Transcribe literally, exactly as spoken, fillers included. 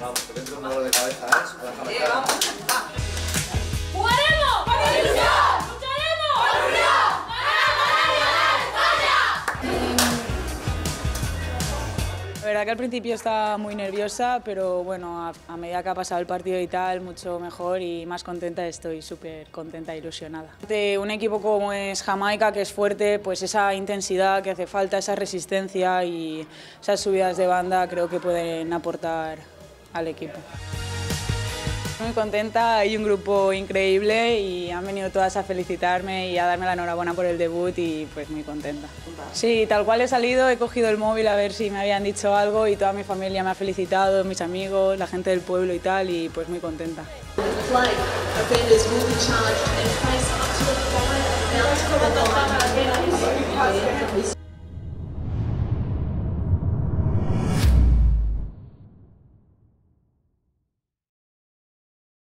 Vamos, que dentro un dolor de cabeza es. ¡Jugaremos! ¡Lucharemos! ¡Por unidad! ¡Para ganar España! La verdad que al principio estaba muy nerviosa, pero bueno, a, a medida que ha pasado el partido y tal, mucho mejor y más contenta estoy, súper contenta e ilusionada. Ante un equipo como es Jamaica, que es fuerte, pues esa intensidad que hace falta, esa resistencia y esas subidas de banda creo que pueden aportar al equipo. Muy contenta, hay un grupo increíble y han venido todas a felicitarme y a darme la enhorabuena por el debut y pues muy contenta. Sí, tal cual he salido, he cogido el móvil a ver si me habían dicho algo y toda mi familia me ha felicitado, mis amigos, la gente del pueblo y tal, y pues muy contenta.